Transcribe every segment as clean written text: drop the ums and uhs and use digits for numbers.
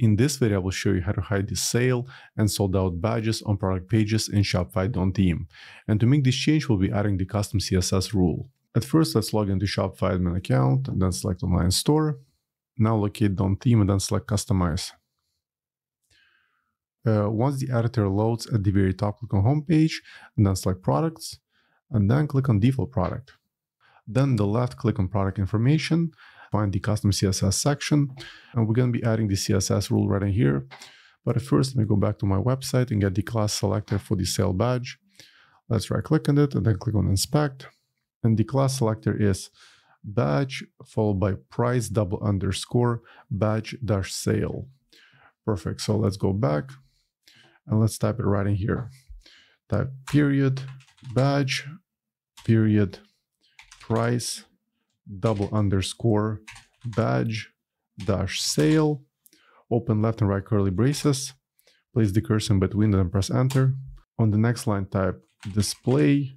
In this video, I will show you how to hide the sale and sold out badges on product pages in Shopify Dawn theme. And to make this change, we'll be adding the custom CSS rule. At first, let's log into Shopify admin account and then select online store. Now locate Dawn theme and then select customize. Once the editor loads, at the very top, click on homepage and then select products and then click on default product. Then the left, click on product information, find the custom CSS section, and we're going to be adding the CSS rule right in here. But at first, let me go back to my website and get the class selector for the sale badge. Let's right click on it and then click on inspect. And the class selector is badge followed by price double underscore badge dash sale. Perfect. So let's go back and let's type it right in here. Type period badge period price double underscore badge dash sale, open left and right curly braces, place the cursor in between and press enter. On the next line, type display :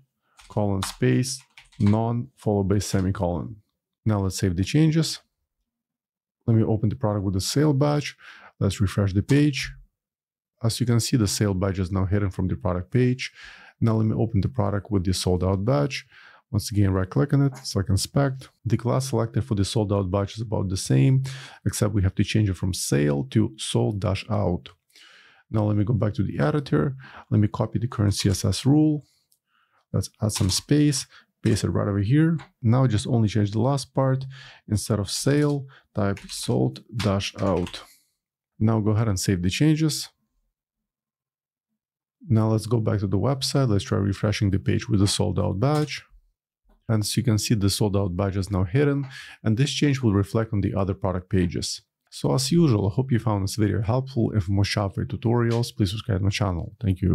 space none followed by semicolon. Now let's save the changes. Let me open the product with the sale badge. Let's refresh the page. As you can see, the sale badge is now hidden from the product page. Now let me open the product with the sold out badge. Once again, right click on it, select inspect. The class selected for the sold out badge is about the same, except we have to change it from sale to sold-out. Now let me go back to the editor. Let me copy the current CSS rule. Let's add some space, paste it right over here. Now just only change the last part. Instead of sale, type sold-out. Now go ahead and save the changes. Now let's go back to the website. Let's try refreshing the page with the sold out badge. And as you can see, the sold out badge is now hidden, and this change will reflect on the other product pages. So as usual, I hope you found this video helpful. And for more Shopify tutorials, please subscribe to my channel. Thank you.